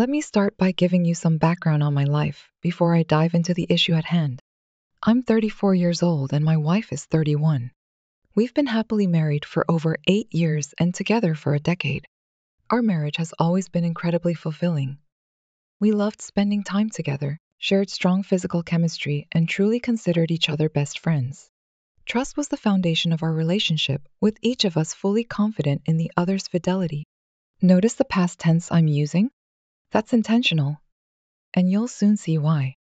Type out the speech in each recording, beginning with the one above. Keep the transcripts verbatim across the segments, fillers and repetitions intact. Let me start by giving you some background on my life before I dive into the issue at hand. I'm thirty-four years old and my wife is thirty-one. We've been happily married for over eight years and together for a decade. Our marriage has always been incredibly fulfilling. We loved spending time together, shared strong physical chemistry, and truly considered each other best friends. Trust was the foundation of our relationship, with each of us fully confident in the other's fidelity. Notice the past tense I'm using? That's intentional, and you'll soon see why.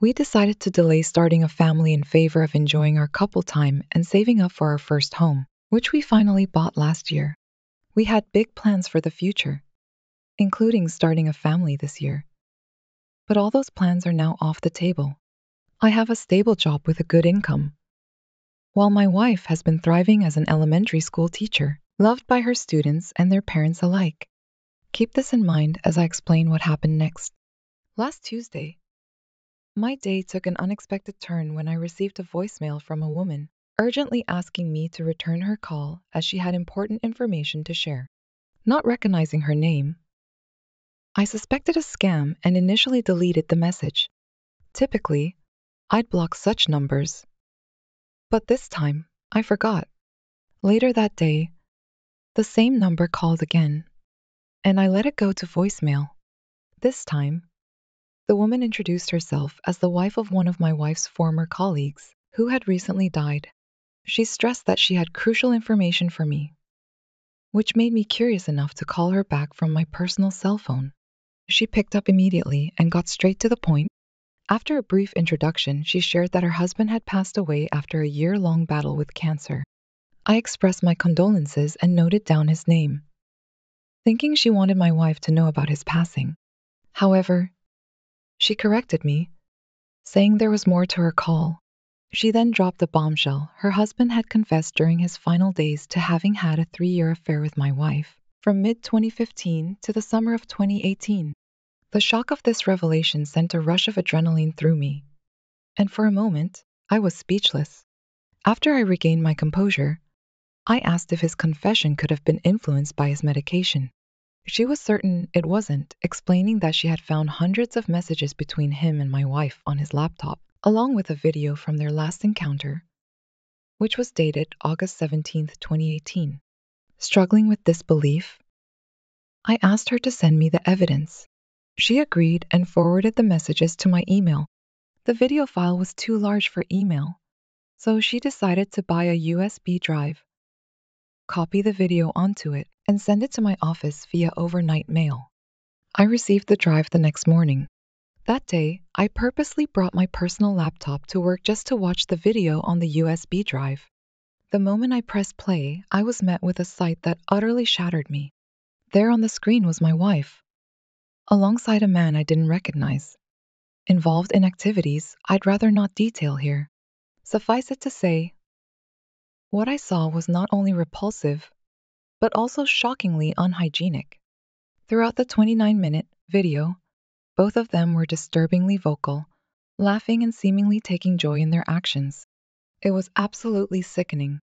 We decided to delay starting a family in favor of enjoying our couple time and saving up for our first home, which we finally bought last year. We had big plans for the future, including starting a family this year. But all those plans are now off the table. I have a stable job with a good income, while my wife has been thriving as an elementary school teacher, loved by her students and their parents alike. Keep this in mind as I explain what happened next. Last Tuesday, my day took an unexpected turn when I received a voicemail from a woman urgently asking me to return her call as she had important information to share. Not recognizing her name, I suspected a scam and initially deleted the message. Typically, I'd block such numbers, but this time, I forgot. Later that day, the same number called again, and I let it go to voicemail. This time, the woman introduced herself as the wife of one of my wife's former colleagues who had recently died. She stressed that she had crucial information for me, which made me curious enough to call her back from my personal cell phone. She picked up immediately and got straight to the point. After a brief introduction, she shared that her husband had passed away after a year-long battle with cancer. I expressed my condolences and noted down his name, thinking she wanted my wife to know about his passing. However, she corrected me, saying there was more to her call. She then dropped a bombshell. Her husband had confessed during his final days to having had a three-year affair with my wife, from mid twenty fifteen to the summer of twenty eighteen. The shock of this revelation sent a rush of adrenaline through me, and for a moment, I was speechless. After I regained my composure, I asked if his confession could have been influenced by his medication. She was certain it wasn't, explaining that she had found hundreds of messages between him and my wife on his laptop, along with a video from their last encounter, which was dated August seventeenth, twenty eighteen. Struggling with disbelief, I asked her to send me the evidence. She agreed and forwarded the messages to my email. The video file was too large for email, so she decided to buy a U S B drive, copy the video onto it, and send it to my office via overnight mail. I received the drive the next morning. That day, I purposely brought my personal laptop to work just to watch the video on the U S B drive. The moment I pressed play, I was met with a sight that utterly shattered me. There on the screen was my wife, alongside a man I didn't recognize, involved in activities I'd rather not detail here. Suffice it to say, what I saw was not only repulsive, but also shockingly unhygienic. Throughout the twenty-nine minute video, both of them were disturbingly vocal, laughing and seemingly taking joy in their actions. It was absolutely sickening.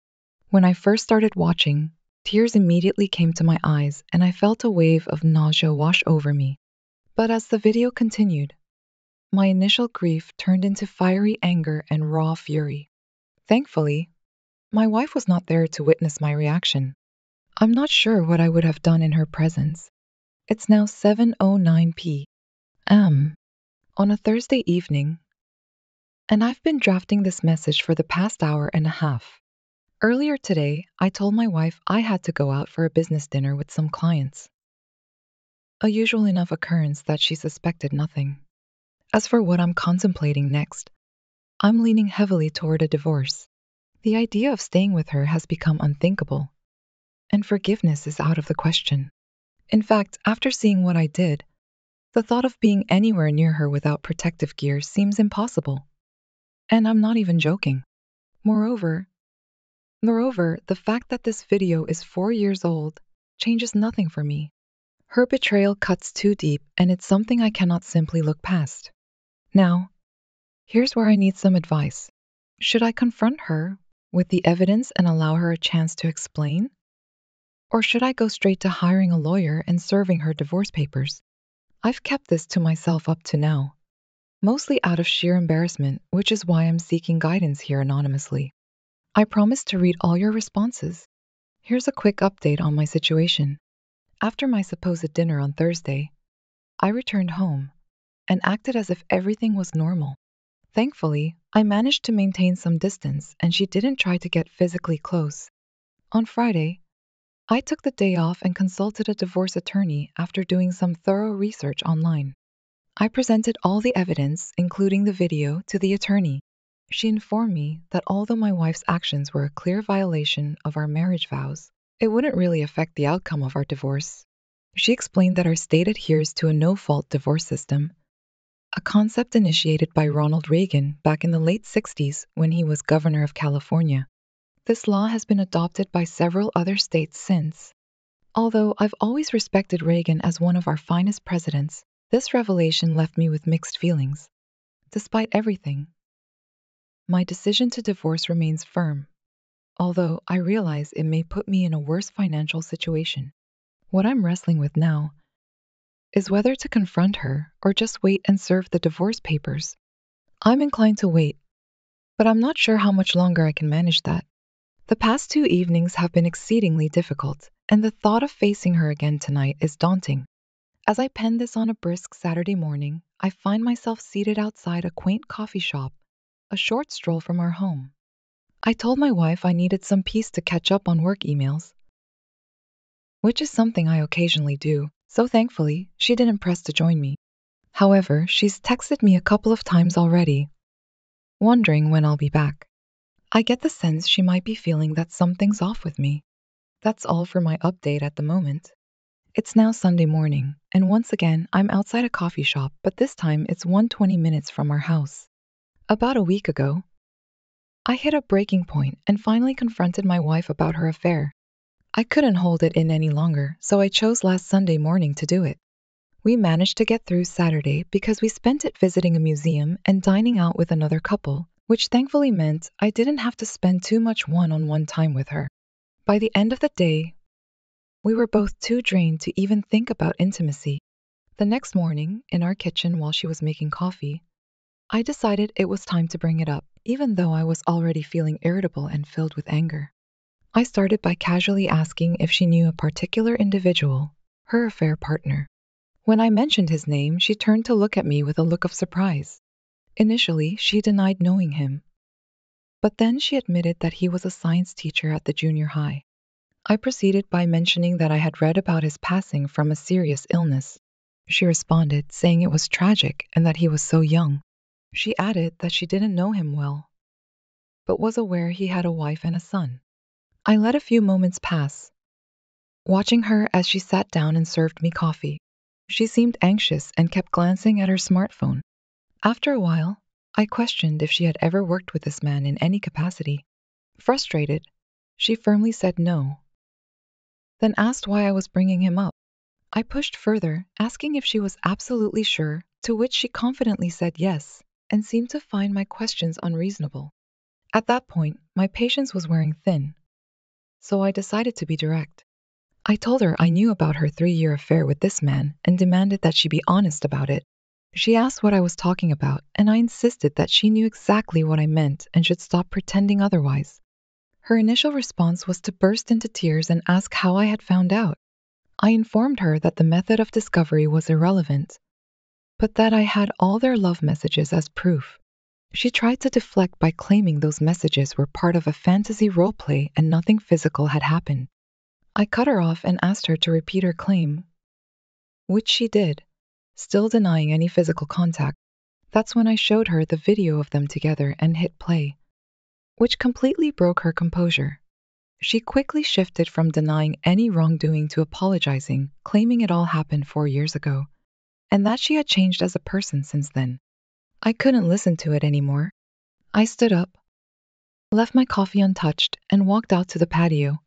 When I first started watching, tears immediately came to my eyes and I felt a wave of nausea wash over me. But as the video continued, my initial grief turned into fiery anger and raw fury. Thankfully, my wife was not there to witness my reaction. I'm not sure what I would have done in her presence. It's now seven oh nine p m on a Thursday evening, and I've been drafting this message for the past hour and a half. Earlier today, I told my wife I had to go out for a business dinner with some clients, a usual enough occurrence that she suspected nothing. As for what I'm contemplating next, I'm leaning heavily toward a divorce. The idea of staying with her has become unthinkable, and forgiveness is out of the question. In fact, after seeing what I did, the thought of being anywhere near her without protective gear seems impossible. And I'm not even joking. Moreover, moreover, the fact that this video is four years old changes nothing for me. Her betrayal cuts too deep, and it's something I cannot simply look past. Now, here's where I need some advice. Should I confront her with the evidence and allow her a chance to explain? Or should I go straight to hiring a lawyer and serving her divorce papers? I've kept this to myself up to now, mostly out of sheer embarrassment, which is why I'm seeking guidance here anonymously. I promise to read all your responses. Here's a quick update on my situation. After my supposed dinner on Thursday, I returned home and acted as if everything was normal. Thankfully, I managed to maintain some distance and she didn't try to get physically close. On Friday, I took the day off and consulted a divorce attorney after doing some thorough research online. I presented all the evidence, including the video, to the attorney. She informed me that although my wife's actions were a clear violation of our marriage vows, it wouldn't really affect the outcome of our divorce. She explained that our state adheres to a no-fault divorce system, a concept initiated by Ronald Reagan back in the late sixties when he was governor of California. This law has been adopted by several other states since. Although I've always respected Reagan as one of our finest presidents, this revelation left me with mixed feelings. Despite everything, my decision to divorce remains firm, although I realize it may put me in a worse financial situation. What I'm wrestling with now is whether to confront her or just wait and serve the divorce papers. I'm inclined to wait, but I'm not sure how much longer I can manage that. The past two evenings have been exceedingly difficult, and the thought of facing her again tonight is daunting. As I pen this on a brisk Saturday morning, I find myself seated outside a quaint coffee shop, a short stroll from our home. I told my wife I needed some peace to catch up on work emails, which is something I occasionally do, so thankfully, she didn't press to join me. However, she's texted me a couple of times already, wondering when I'll be back. I get the sense she might be feeling that something's off with me. That's all for my update at the moment. It's now Sunday morning, and once again, I'm outside a coffee shop, but this time it's one hundred twenty minutes from our house. About a week ago, I hit a breaking point and finally confronted my wife about her affair. I couldn't hold it in any longer, so I chose last Sunday morning to do it. We managed to get through Saturday because we spent it visiting a museum and dining out with another couple, which thankfully meant I didn't have to spend too much one-on-one time with her. By the end of the day, we were both too drained to even think about intimacy. The next morning, in our kitchen while she was making coffee, I decided it was time to bring it up, even though I was already feeling irritable and filled with anger. I started by casually asking if she knew a particular individual, her affair partner. When I mentioned his name, she turned to look at me with a look of surprise. Initially, she denied knowing him, but then she admitted that he was a science teacher at the junior high. I proceeded by mentioning that I had read about his passing from a serious illness. She responded, saying it was tragic and that he was so young. She added that she didn't know him well, but was aware he had a wife and a son. I let a few moments pass, watching her as she sat down and served me coffee. She seemed anxious and kept glancing at her smartphone. After a while, I questioned if she had ever worked with this man in any capacity. Frustrated, she firmly said no, then asked why I was bringing him up. I pushed further, asking if she was absolutely sure, to which she confidently said yes, and seemed to find my questions unreasonable. At that point, my patience was wearing thin, so I decided to be direct. I told her I knew about her three-year affair with this man and demanded that she be honest about it. She asked what I was talking about, and I insisted that she knew exactly what I meant and should stop pretending otherwise. Her initial response was to burst into tears and ask how I had found out. I informed her that the method of discovery was irrelevant, but that I had all their love messages as proof. She tried to deflect by claiming those messages were part of a fantasy roleplay and nothing physical had happened. I cut her off and asked her to repeat her claim, which she did, still denying any physical contact. That's when I showed her the video of them together and hit play, which completely broke her composure. She quickly shifted from denying any wrongdoing to apologizing, claiming it all happened four years ago, and that she had changed as a person since then. I couldn't listen to it anymore. I stood up, left my coffee untouched, and walked out to the patio,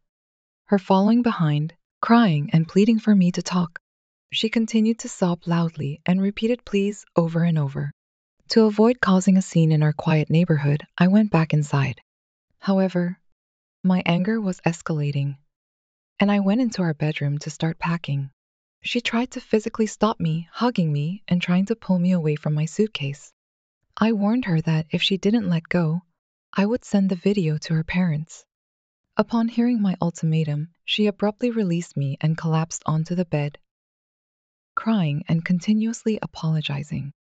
her following behind, crying and pleading for me to talk. She continued to sob loudly and repeated please over and over. To avoid causing a scene in our quiet neighborhood, I went back inside. However, my anger was escalating, and I went into our bedroom to start packing. She tried to physically stop me, hugging me and trying to pull me away from my suitcase. I warned her that if she didn't let go, I would send the video to her parents. Upon hearing my ultimatum, she abruptly released me and collapsed onto the bed, crying and continuously apologizing.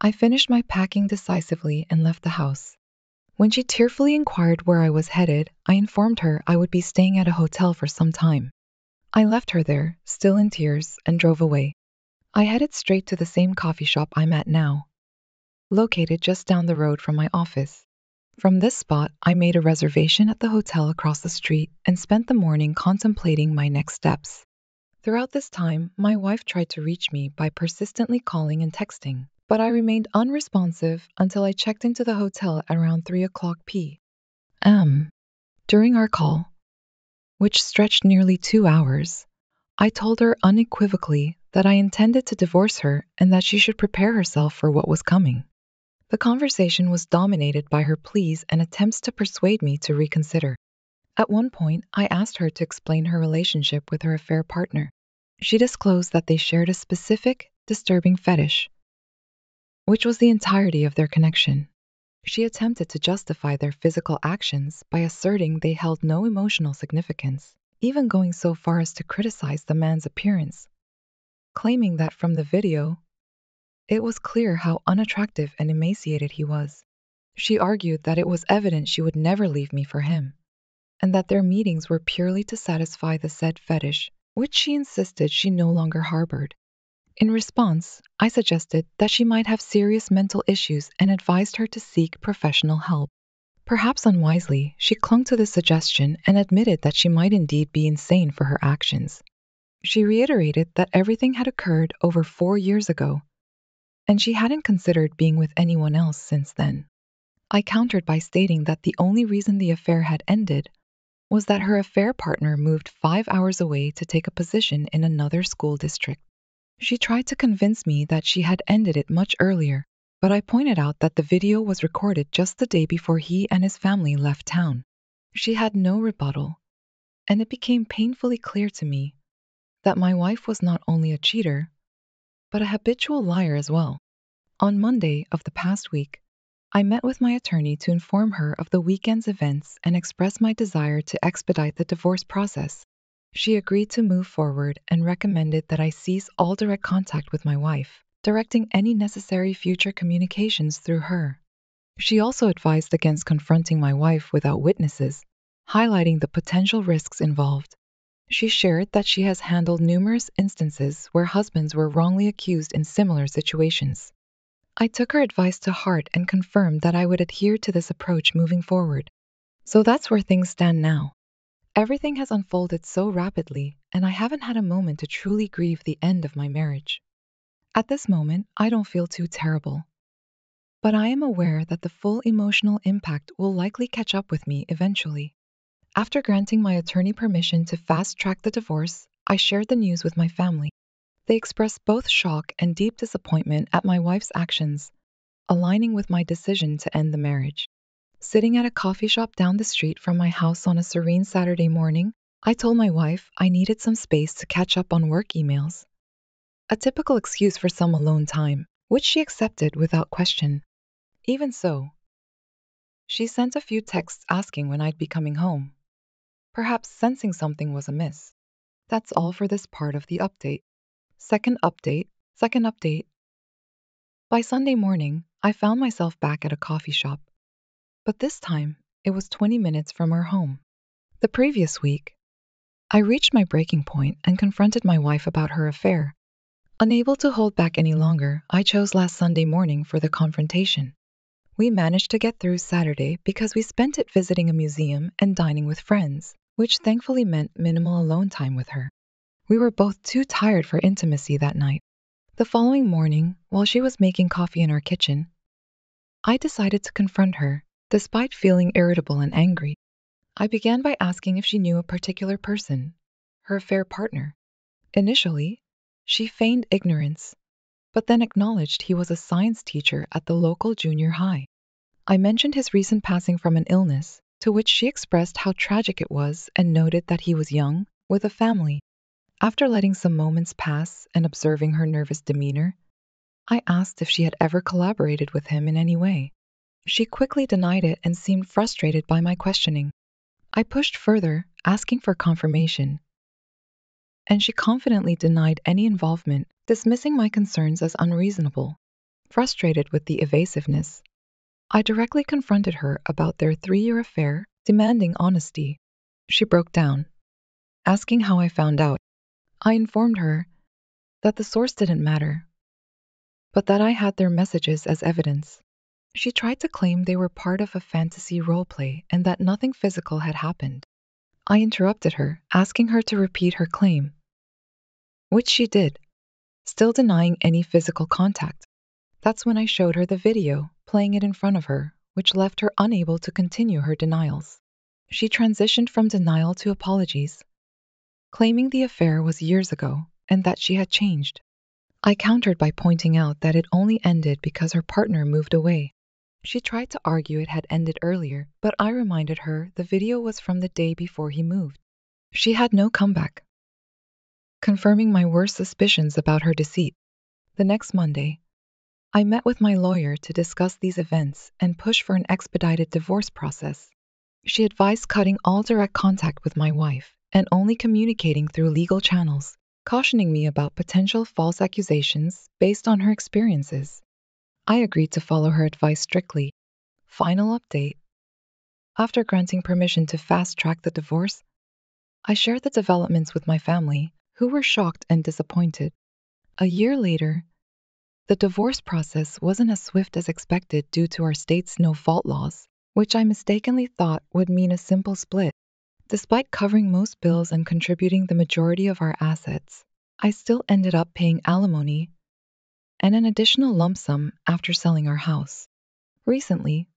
I finished my packing decisively and left the house. When she tearfully inquired where I was headed, I informed her I would be staying at a hotel for some time. I left her there, still in tears, and drove away. I headed straight to the same coffee shop I'm at now, located just down the road from my office. From this spot, I made a reservation at the hotel across the street and spent the morning contemplating my next steps. Throughout this time, my wife tried to reach me by persistently calling and texting, but I remained unresponsive until I checked into the hotel at around three o'clock p m During our call, which stretched nearly two hours, I told her unequivocally that I intended to divorce her and that she should prepare herself for what was coming. The conversation was dominated by her pleas and attempts to persuade me to reconsider. At one point, I asked her to explain her relationship with her affair partner. She disclosed that they shared a specific, disturbing fetish, which was the entirety of their connection. She attempted to justify their physical actions by asserting they held no emotional significance, even going so far as to criticize the man's appearance, claiming that from the video, it was clear how unattractive and emaciated he was. She argued that it was evident she would never leave me for him, and that their meetings were purely to satisfy the said fetish, which she insisted she no longer harbored. In response, I suggested that she might have serious mental issues and advised her to seek professional help. Perhaps unwisely, she clung to this suggestion and admitted that she might indeed be insane for her actions. She reiterated that everything had occurred over four years ago, and she hadn't considered being with anyone else since then. I countered by stating that the only reason the affair had ended was that her affair partner moved five hours away to take a position in another school district. She tried to convince me that she had ended it much earlier, but I pointed out that the video was recorded just the day before he and his family left town. She had no rebuttal, and it became painfully clear to me that my wife was not only a cheater, but a habitual liar as well. On Monday of the past week, I met with my attorney to inform her of the weekend's events and express my desire to expedite the divorce process. She agreed to move forward and recommended that I cease all direct contact with my wife, directing any necessary future communications through her. She also advised against confronting my wife without witnesses, highlighting the potential risks involved. She shared that she has handled numerous instances where husbands were wrongly accused in similar situations. I took her advice to heart and confirmed that I would adhere to this approach moving forward. So that's where things stand now. Everything has unfolded so rapidly, and I haven't had a moment to truly grieve the end of my marriage. At this moment, I don't feel too terrible, but I am aware that the full emotional impact will likely catch up with me eventually. After granting my attorney permission to fast-track the divorce, I shared the news with my family. They expressed both shock and deep disappointment at my wife's actions, aligning with my decision to end the marriage. Sitting at a coffee shop down the street from my house on a serene Saturday morning, I told my wife I needed some space to catch up on work emails, a typical excuse for some alone time, which she accepted without question. Even so, she sent a few texts asking when I'd be coming home, perhaps sensing something was amiss. That's all for this part of the update. Second update, second update. By Sunday morning, I found myself back at a coffee shop, but this time, it was twenty minutes from our home. The previous week, I reached my breaking point and confronted my wife about her affair. Unable to hold back any longer, I chose last Sunday morning for the confrontation. We managed to get through Saturday because we spent it visiting a museum and dining with friends, which thankfully meant minimal alone time with her. We were both too tired for intimacy that night. The following morning, while she was making coffee in our kitchen, I decided to confront her. Despite feeling irritable and angry, I began by asking if she knew a particular person, her affair partner. Initially, she feigned ignorance, but then acknowledged he was a science teacher at the local junior high. I mentioned his recent passing from an illness, to which she expressed how tragic it was and noted that he was young, with a family. After letting some moments pass and observing her nervous demeanor, I asked if she had ever collaborated with him in any way. She quickly denied it and seemed frustrated by my questioning. I pushed further, asking for confirmation, and she confidently denied any involvement, dismissing my concerns as unreasonable. Frustrated with the evasiveness, I directly confronted her about their three-year affair, demanding honesty. She broke down, asking how I found out. I informed her that the source didn't matter, but that I had their messages as evidence. She tried to claim they were part of a fantasy roleplay and that nothing physical had happened. I interrupted her, asking her to repeat her claim, which she did, still denying any physical contact. That's when I showed her the video, playing it in front of her, which left her unable to continue her denials. She transitioned from denial to apologies, claiming the affair was years ago and that she had changed. I countered by pointing out that it only ended because her partner moved away. She tried to argue it had ended earlier, but I reminded her the video was from the day before he moved. She had no comeback, confirming my worst suspicions about her deceit. The next Monday, I met with my lawyer to discuss these events and push for an expedited divorce process. She advised cutting all direct contact with my wife and only communicating through legal channels, cautioning me about potential false accusations based on her experiences. I agreed to follow her advice strictly. Final update. After granting permission to fast-track the divorce, I shared the developments with my family, who were shocked and disappointed. A year later, the divorce process wasn't as swift as expected due to our state's no-fault laws, which I mistakenly thought would mean a simple split. Despite covering most bills and contributing the majority of our assets, I still ended up paying alimony and an additional lump sum after selling our house. Recently,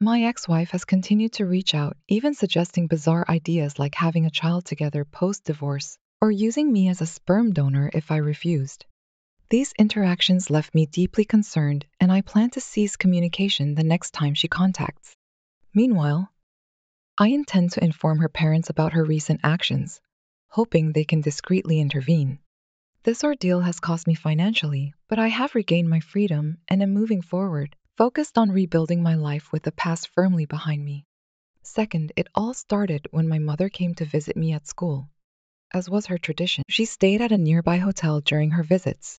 my ex-wife has continued to reach out, even suggesting bizarre ideas like having a child together post-divorce or using me as a sperm donor if I refused. These interactions left me deeply concerned, and I plan to cease communication the next time she contacts. Meanwhile, I intend to inform her parents about her recent actions, hoping they can discreetly intervene. This ordeal has cost me financially, but I have regained my freedom and am moving forward, focused on rebuilding my life with the past firmly behind me. Second, it all started when my mother came to visit me at school. As was her tradition, she stayed at a nearby hotel during her visits.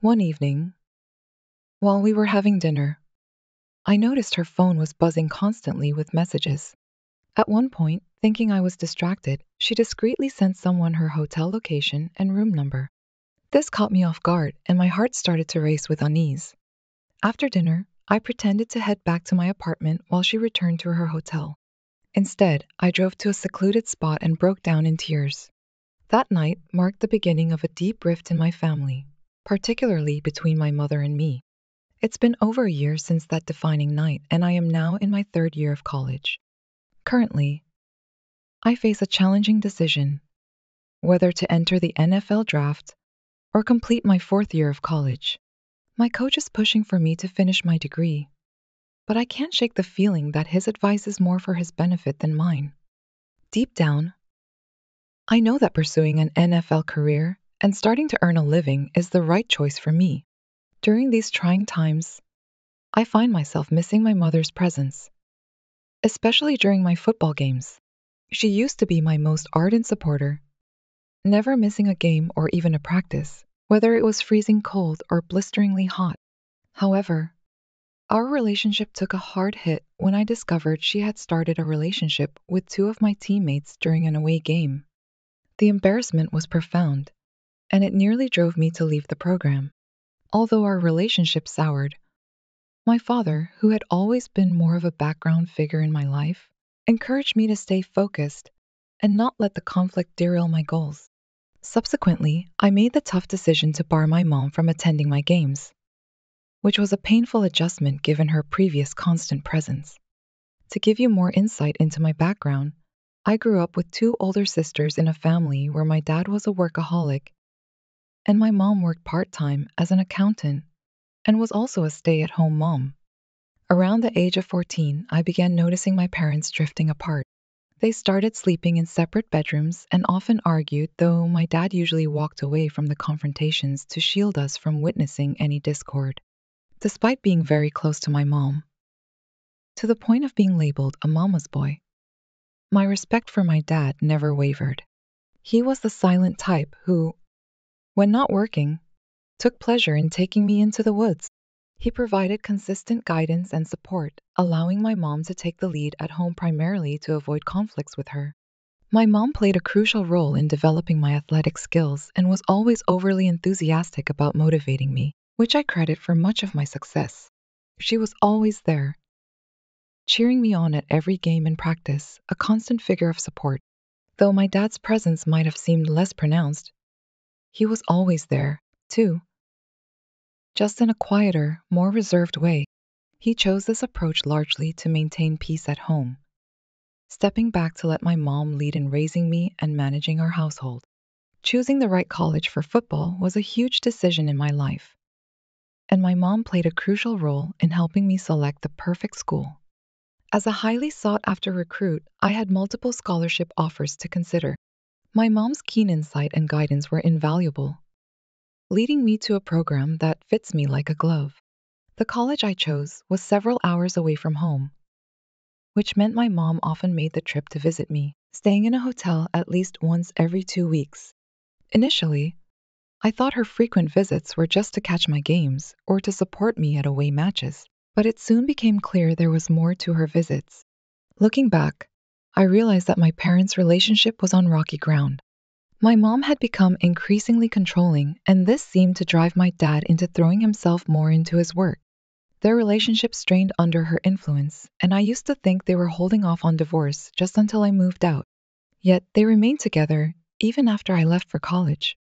One evening, while we were having dinner, I noticed her phone was buzzing constantly with messages. At one point, thinking I was distracted, she discreetly sent someone her hotel location and room number. This caught me off guard, and my heart started to race with unease. After dinner, I pretended to head back to my apartment while she returned to her hotel. Instead, I drove to a secluded spot and broke down in tears. That night marked the beginning of a deep rift in my family, particularly between my mother and me. It's been over a year since that defining night, and I am now in my third year of college. Currently, I face a challenging decision, whether to enter the N F L draft or complete my fourth year of college. My coach is pushing for me to finish my degree, but I can't shake the feeling that his advice is more for his benefit than mine. Deep down, I know that pursuing an N F L career and starting to earn a living is the right choice for me. During these trying times, I find myself missing my mother's presence, especially during my football games. She used to be my most ardent supporter, never missing a game or even a practice, whether it was freezing cold or blisteringly hot. However, our relationship took a hard hit when I discovered she had started a relationship with two of my teammates during an away game. The embarrassment was profound, and it nearly drove me to leave the program. Although our relationship soured, my father, who had always been more of a background figure in my life, encouraged me to stay focused and not let the conflict derail my goals. Subsequently, I made the tough decision to bar my mom from attending my games, which was a painful adjustment given her previous constant presence. To give you more insight into my background, I grew up with two older sisters in a family where my dad was a workaholic and my mom worked part-time as an accountant and was also a stay-at-home mom. Around the age of fourteen, I began noticing my parents drifting apart. They started sleeping in separate bedrooms and often argued, though my dad usually walked away from the confrontations to shield us from witnessing any discord, despite being very close to my mom, to the point of being labeled a mama's boy. My respect for my dad never wavered. He was the silent type who, when not working, took pleasure in taking me into the woods. He provided consistent guidance and support, allowing my mom to take the lead at home primarily to avoid conflicts with her. My mom played a crucial role in developing my athletic skills and was always overly enthusiastic about motivating me, which I credit for much of my success. She was always there, cheering me on at every game and practice, a constant figure of support. Though my dad's presence might have seemed less pronounced, he was always there, too. Just in a quieter, more reserved way, he chose this approach largely to maintain peace at home, stepping back to let my mom lead in raising me and managing our household. Choosing the right college for football was a huge decision in my life, and my mom played a crucial role in helping me select the perfect school. As a highly sought-after recruit, I had multiple scholarship offers to consider. My mom's keen insight and guidance were invaluable, leading me to a program that fits me like a glove. The college I chose was several hours away from home, which meant my mom often made the trip to visit me, staying in a hotel at least once every two weeks. Initially, I thought her frequent visits were just to catch my games or to support me at away matches, but it soon became clear there was more to her visits. Looking back, I realized that my parents' relationship was on rocky ground. My mom had become increasingly controlling, and this seemed to drive my dad into throwing himself more into his work. Their relationship strained under her influence, and I used to think they were holding off on divorce just until I moved out. Yet they remained together even after I left for college.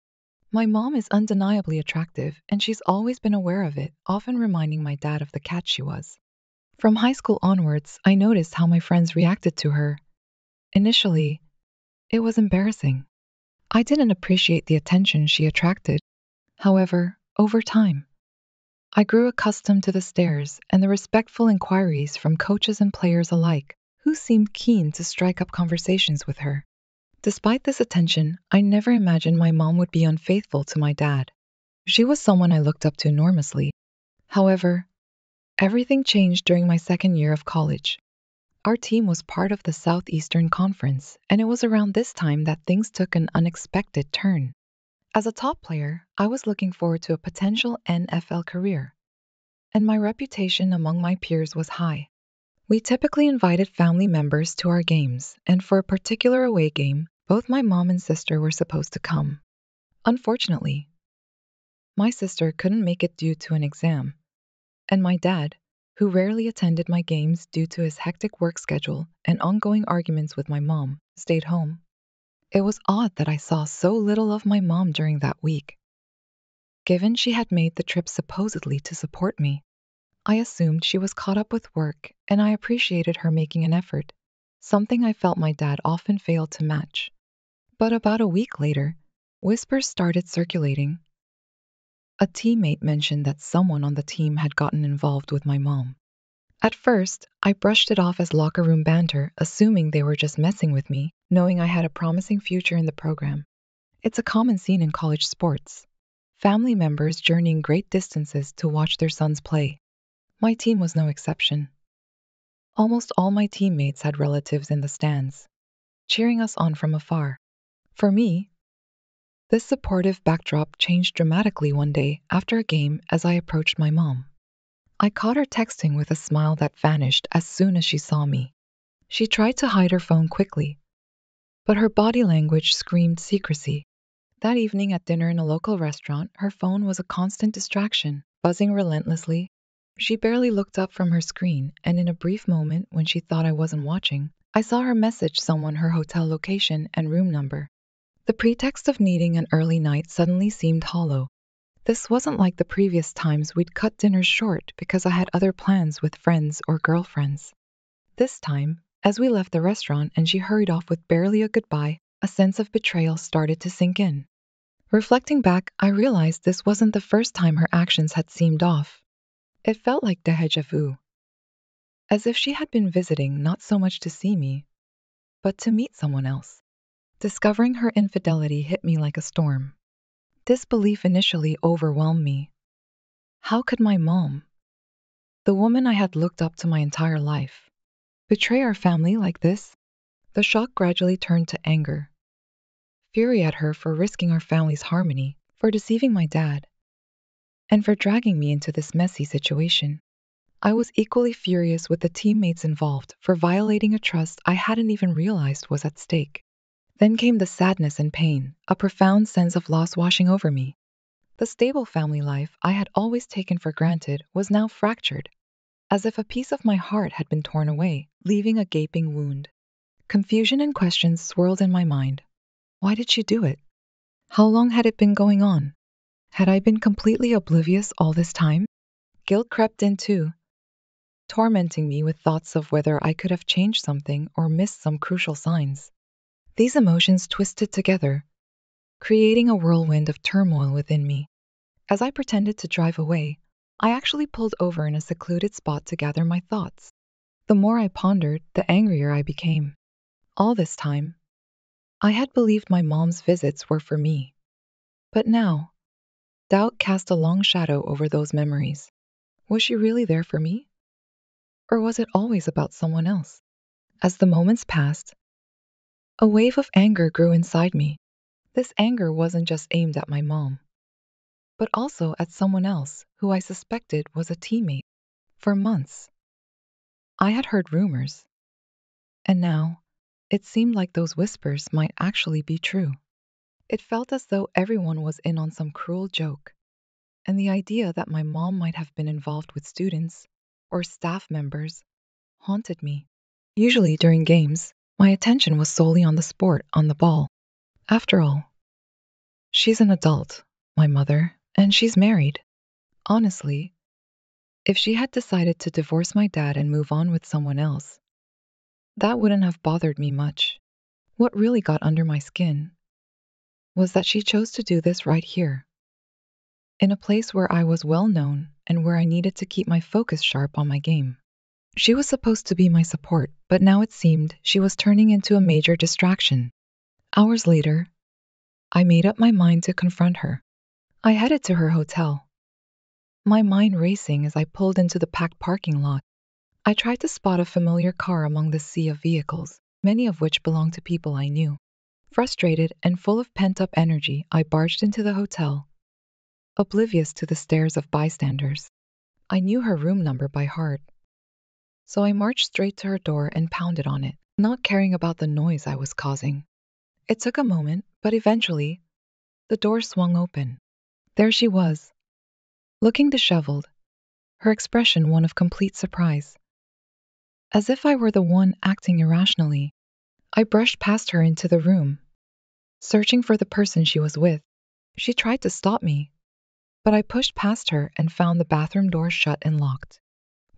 My mom is undeniably attractive, and she's always been aware of it, often reminding my dad of the cat she was. From high school onwards, I noticed how my friends reacted to her. Initially, it was embarrassing. I didn't appreciate the attention she attracted. However, over time, I grew accustomed to the stares and the respectful inquiries from coaches and players alike, who seemed keen to strike up conversations with her. Despite this attention, I never imagined my mom would be unfaithful to my dad. She was someone I looked up to enormously. However, everything changed during my second year of college. Our team was part of the Southeastern Conference, and it was around this time that things took an unexpected turn. As a top player, I was looking forward to a potential N F L career, and my reputation among my peers was high. We typically invited family members to our games, and for a particular away game, both my mom and sister were supposed to come. Unfortunately, my sister couldn't make it due to an exam, and my dad, who rarely attended my games due to his hectic work schedule and ongoing arguments with my mom, stayed home. It was odd that I saw so little of my mom during that week, given she had made the trip supposedly to support me. I assumed she was caught up with work, and I appreciated her making an effort, something I felt my dad often failed to match. But about a week later, whispers started circulating. A teammate mentioned that someone on the team had gotten involved with my mom. At first, I brushed it off as locker room banter, assuming they were just messing with me, knowing I had a promising future in the program. It's a common scene in college sports, family members journeying great distances to watch their sons play. My team was no exception. Almost all my teammates had relatives in the stands, cheering us on from afar. For me, this supportive backdrop changed dramatically one day after a game as I approached my mom. I caught her texting with a smile that vanished as soon as she saw me. She tried to hide her phone quickly, but her body language screamed secrecy. That evening at dinner in a local restaurant, her phone was a constant distraction, buzzing relentlessly. She barely looked up from her screen, and in a brief moment when she thought I wasn't watching, I saw her message someone her hotel location and room number. The pretext of needing an early night suddenly seemed hollow. This wasn't like the previous times we'd cut dinners short because I had other plans with friends or girlfriends. This time, as we left the restaurant and she hurried off with barely a goodbye, a sense of betrayal started to sink in. Reflecting back, I realized this wasn't the first time her actions had seemed off. It felt like deja vu, as if she had been visiting not so much to see me, but to meet someone else. Discovering her infidelity hit me like a storm. Disbelief initially overwhelmed me. How could my mom, the woman I had looked up to my entire life, betray our family like this? The shock gradually turned to anger. Fury at her for risking our family's harmony, for deceiving my dad, and for dragging me into this messy situation. I was equally furious with the teammates involved for violating a trust I hadn't even realized was at stake. Then came the sadness and pain, a profound sense of loss washing over me. The stable family life I had always taken for granted was now fractured, as if a piece of my heart had been torn away, leaving a gaping wound. Confusion and questions swirled in my mind. Why did she do it? How long had it been going on? Had I been completely oblivious all this time? Guilt crept in too, tormenting me with thoughts of whether I could have changed something or missed some crucial signs. These emotions twisted together, creating a whirlwind of turmoil within me. As I pretended to drive away, I actually pulled over in a secluded spot to gather my thoughts. The more I pondered, the angrier I became. All this time, I had believed my mom's visits were for me. But now, doubt cast a long shadow over those memories. Was she really there for me? Or was it always about someone else? As the moments passed, a wave of anger grew inside me. This anger wasn't just aimed at my mom, but also at someone else who I suspected was a teammate. For months, I had heard rumors, and now it seemed like those whispers might actually be true. It felt as though everyone was in on some cruel joke, and the idea that my mom might have been involved with students or staff members haunted me. Usually during games, my attention was solely on the sport, on the ball. After all, she's an adult, my mother, and she's married. Honestly, if she had decided to divorce my dad and move on with someone else, that wouldn't have bothered me much. What really got under my skin was that she chose to do this right here, in a place where I was well known and where I needed to keep my focus sharp on my game. She was supposed to be my support, but now it seemed she was turning into a major distraction. Hours later, I made up my mind to confront her. I headed to her hotel, my mind racing as I pulled into the packed parking lot. I tried to spot a familiar car among the sea of vehicles, many of which belonged to people I knew. Frustrated and full of pent-up energy, I barged into the hotel, oblivious to the stares of bystanders. I knew her room number by heart, so I marched straight to her door and pounded on it, not caring about the noise I was causing. It took a moment, but eventually, the door swung open. There she was, looking disheveled, her expression one of complete surprise. As if I were the one acting irrationally, I brushed past her into the room, searching for the person she was with. She tried to stop me, but I pushed past her and found the bathroom door shut and locked.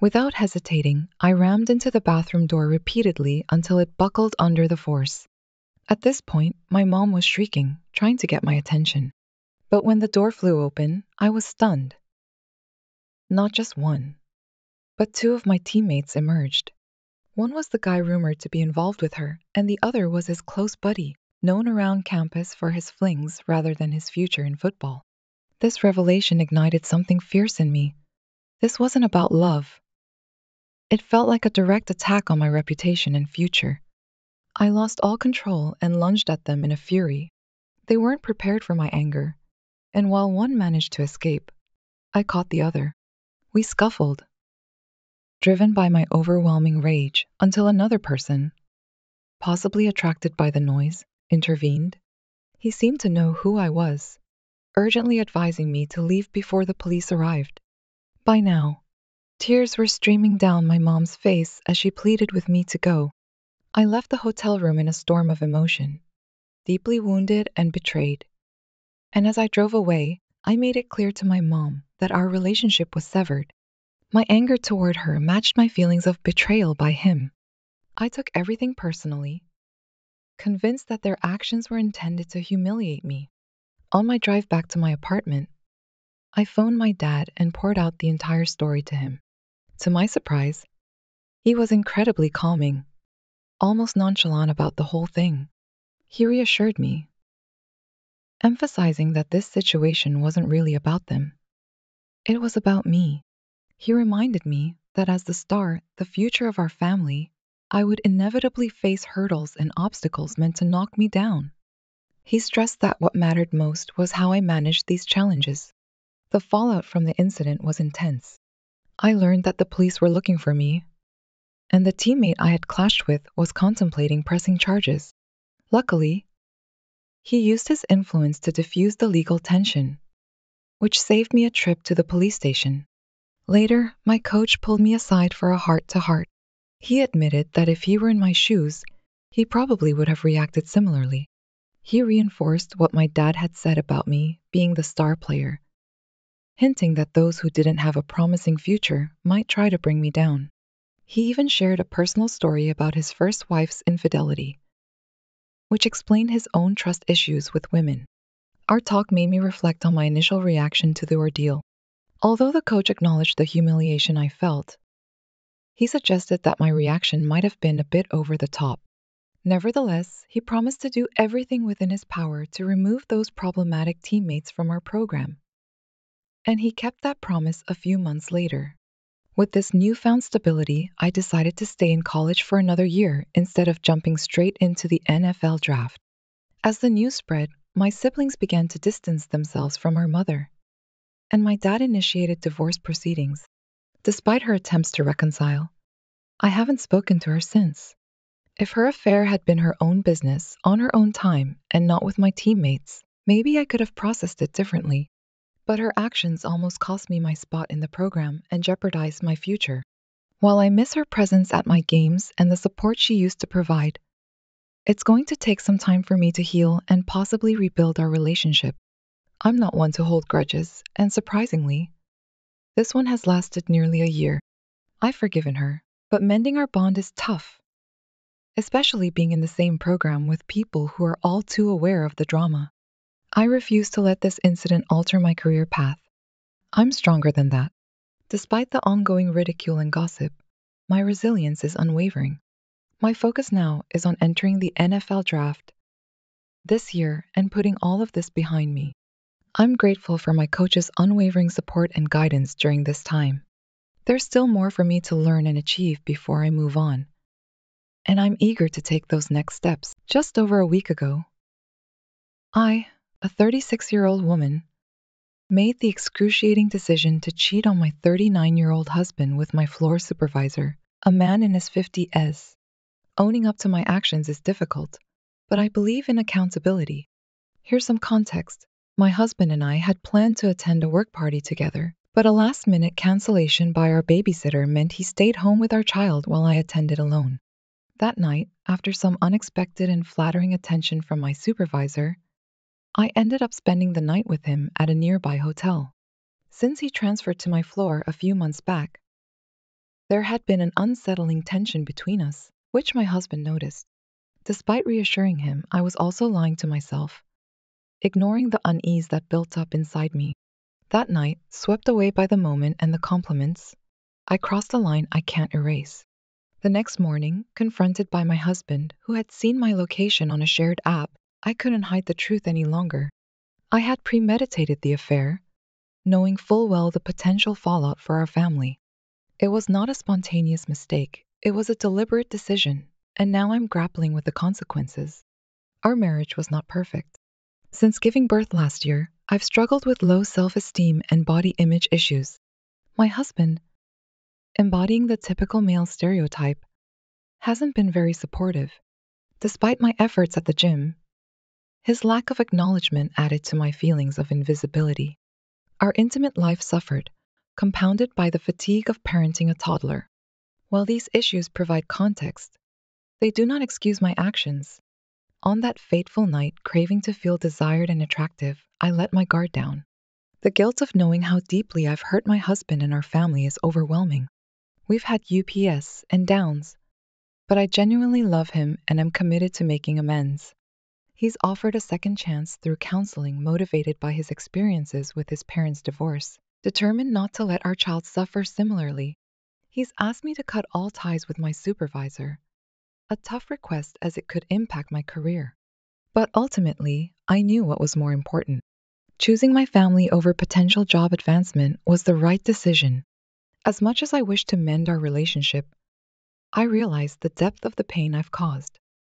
Without hesitating, I rammed into the bathroom door repeatedly until it buckled under the force. At this point, my mom was shrieking, trying to get my attention. But when the door flew open, I was stunned. Not just one, but two of my teammates emerged. One was the guy rumored to be involved with her, and the other was his close buddy, known around campus for his flings rather than his future in football. This revelation ignited something fierce in me. This wasn't about love. It felt like a direct attack on my reputation and future. I lost all control and lunged at them in a fury. They weren't prepared for my anger, and while one managed to escape, I caught the other. We scuffled, driven by my overwhelming rage, until another person, possibly attracted by the noise, intervened. He seemed to know who I was, urgently advising me to leave before the police arrived. By now, tears were streaming down my mom's face as she pleaded with me to go. I left the hotel room in a storm of emotion, deeply wounded and betrayed. And as I drove away, I made it clear to my mom that our relationship was severed. My anger toward her matched my feelings of betrayal by him. I took everything personally, convinced that their actions were intended to humiliate me. On my drive back to my apartment, I phoned my dad and poured out the entire story to him. To my surprise, he was incredibly calming. almost nonchalant about the whole thing. He reassured me, emphasizing that this situation wasn't really about them. It was about me. He reminded me that as the star, the future of our family, I would inevitably face hurdles and obstacles meant to knock me down. He stressed that what mattered most was how I managed these challenges. The fallout from the incident was intense. I learned that the police were looking for me, and the teammate I had clashed with was contemplating pressing charges. Luckily, he used his influence to diffuse the legal tension, which saved me a trip to the police station. Later, my coach pulled me aside for a heart-to-heart. He admitted that if he were in my shoes, he probably would have reacted similarly. He reinforced what my dad had said about me being the star player, hinting that those who didn't have a promising future might try to bring me down. He even shared a personal story about his first wife's infidelity, which explained his own trust issues with women. Our talk made me reflect on my initial reaction to the ordeal. Although the coach acknowledged the humiliation I felt, he suggested that my reaction might have been a bit over the top. Nevertheless, he promised to do everything within his power to remove those problematic teammates from our program, and he kept that promise a few months later. With this newfound stability, I decided to stay in college for another year instead of jumping straight into the N F L draft. As the news spread, my siblings began to distance themselves from her mother, and my dad initiated divorce proceedings. Despite her attempts to reconcile, I haven't spoken to her since. If her affair had been her own business, on her own time, and not with my teammates, maybe I could have processed it differently. But her actions almost cost me my spot in the program and jeopardized my future. While I miss her presence at my games and the support she used to provide, it's going to take some time for me to heal and possibly rebuild our relationship. I'm not one to hold grudges, and surprisingly, this one has lasted nearly a year. I've forgiven her, but mending our bond is tough, especially being in the same program with people who are all too aware of the drama. I refuse to let this incident alter my career path. I'm stronger than that. Despite the ongoing ridicule and gossip, my resilience is unwavering. My focus now is on entering the N F L draft this year and putting all of this behind me. I'm grateful for my coach's unwavering support and guidance during this time. There's still more for me to learn and achieve before I move on, and I'm eager to take those next steps. Just over a week ago, I, a thirty-six-year-old woman, made the excruciating decision to cheat on my thirty-nine-year-old husband with my floor supervisor, a man in his fifties. Owning up to my actions is difficult, but I believe in accountability. Here's some context. My husband and I had planned to attend a work party together, but a last-minute cancellation by our babysitter meant he stayed home with our child while I attended alone. That night, after some unexpected and flattering attention from my supervisor, I ended up spending the night with him at a nearby hotel. Since he transferred to my floor a few months back, there had been an unsettling tension between us, which my husband noticed. Despite reassuring him, I was also lying to myself, ignoring the unease that built up inside me. That night, swept away by the moment and the compliments, I crossed a line I can't erase. The next morning, confronted by my husband, who had seen my location on a shared app, I couldn't hide the truth any longer. I had premeditated the affair, knowing full well the potential fallout for our family. It was not a spontaneous mistake. It was a deliberate decision, and now I'm grappling with the consequences. Our marriage was not perfect. Since giving birth last year, I've struggled with low self-esteem and body image issues. My husband, embodying the typical male stereotype, hasn't been very supportive. Despite my efforts at the gym, his lack of acknowledgement added to my feelings of invisibility. Our intimate life suffered, compounded by the fatigue of parenting a toddler. While these issues provide context, they do not excuse my actions. On that fateful night, craving to feel desired and attractive, I let my guard down. The guilt of knowing how deeply I've hurt my husband and our family is overwhelming. We've had ups and downs, but I genuinely love him and am committed to making amends. He's offered a second chance through counseling motivated by his experiences with his parents' divorce, determined not to let our child suffer similarly. He's asked me to cut all ties with my supervisor a tough request as it could impact my career. But ultimately, I knew what was more important. Choosing my family over potential job advancement was the right decision. As much as I wish to mend our relationship, I realize the depth of the pain I've caused.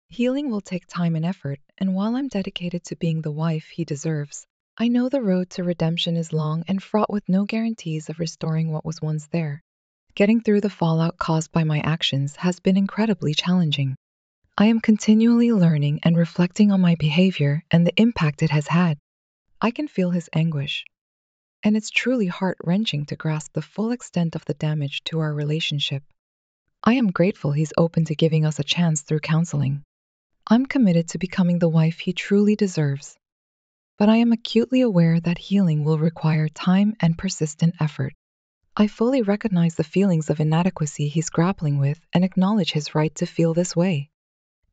Healing will take time and effort, and while I'm dedicated to being the wife he deserves, I know the road to redemption is long and fraught with no guarantees of restoring what was once there. Getting through the fallout caused by my actions has been incredibly challenging. I am continually learning and reflecting on my behavior and the impact it has had. I can feel his anguish, and it's truly heart-wrenching to grasp the full extent of the damage to our relationship. I am grateful he's open to giving us a chance through counseling. I'm committed to becoming the wife he truly deserves, but I am acutely aware that healing will require time and persistent effort. I fully recognize the feelings of inadequacy he's grappling with and acknowledge his right to feel this way.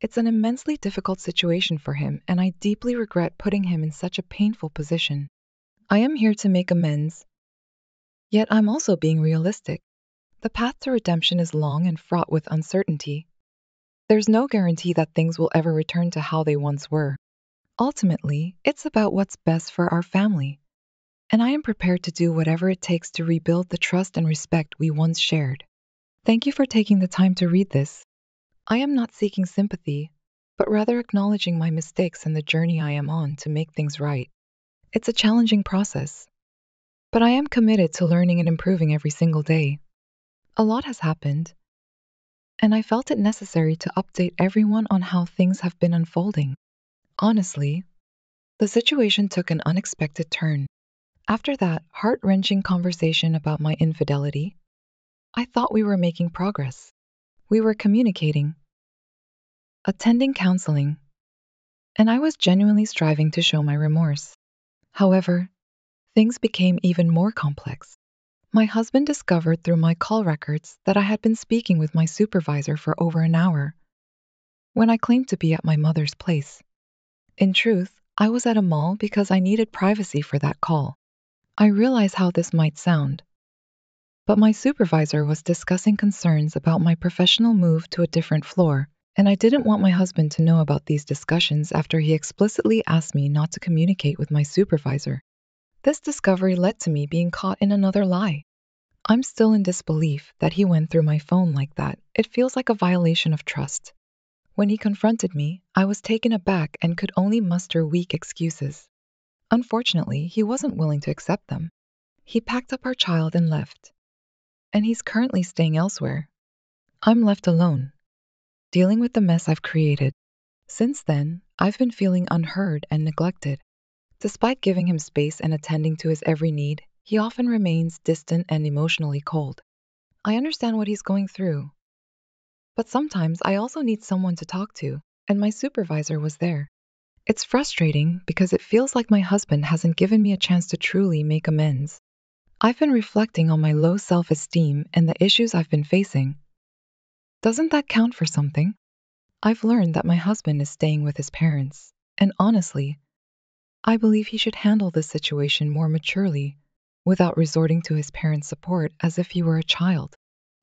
It's an immensely difficult situation for him, and I deeply regret putting him in such a painful position. I am here to make amends, yet I'm also being realistic. The path to redemption is long and fraught with uncertainty. There's no guarantee that things will ever return to how they once were. Ultimately, it's about what's best for our family, and I am prepared to do whatever it takes to rebuild the trust and respect we once shared. Thank you for taking the time to read this. I am not seeking sympathy, but rather acknowledging my mistakes and the journey I am on to make things right. It's a challenging process, but I am committed to learning and improving every single day. A lot has happened, and I felt it necessary to update everyone on how things have been unfolding. Honestly, the situation took an unexpected turn. After that heart-wrenching conversation about my infidelity, I thought we were making progress. We were communicating, attending counseling, and I was genuinely striving to show my remorse. However, things became even more complex. My husband discovered through my call records that I had been speaking with my supervisor for over an hour when I claimed to be at my mother's place. In truth, I was at a mall because I needed privacy for that call. I realize how this might sound, but my supervisor was discussing concerns about my professional move to a different floor, and I didn't want my husband to know about these discussions after he explicitly asked me not to communicate with my supervisor. This discovery led to me being caught in another lie. I'm still in disbelief that he went through my phone like that. It feels like a violation of trust. When he confronted me, I was taken aback and could only muster weak excuses. Unfortunately, he wasn't willing to accept them. He packed up our child and left, and he's currently staying elsewhere. I'm left alone, dealing with the mess I've created. Since then, I've been feeling unheard and neglected. Despite giving him space and attending to his every need, he often remains distant and emotionally cold. I understand what he's going through, but sometimes I also need someone to talk to, and my supervisor was there. It's frustrating because it feels like my husband hasn't given me a chance to truly make amends. I've been reflecting on my low self-esteem and the issues I've been facing. Doesn't that count for something? I've learned that my husband is staying with his parents, and honestly, I believe he should handle this situation more maturely without resorting to his parents' support as if he were a child.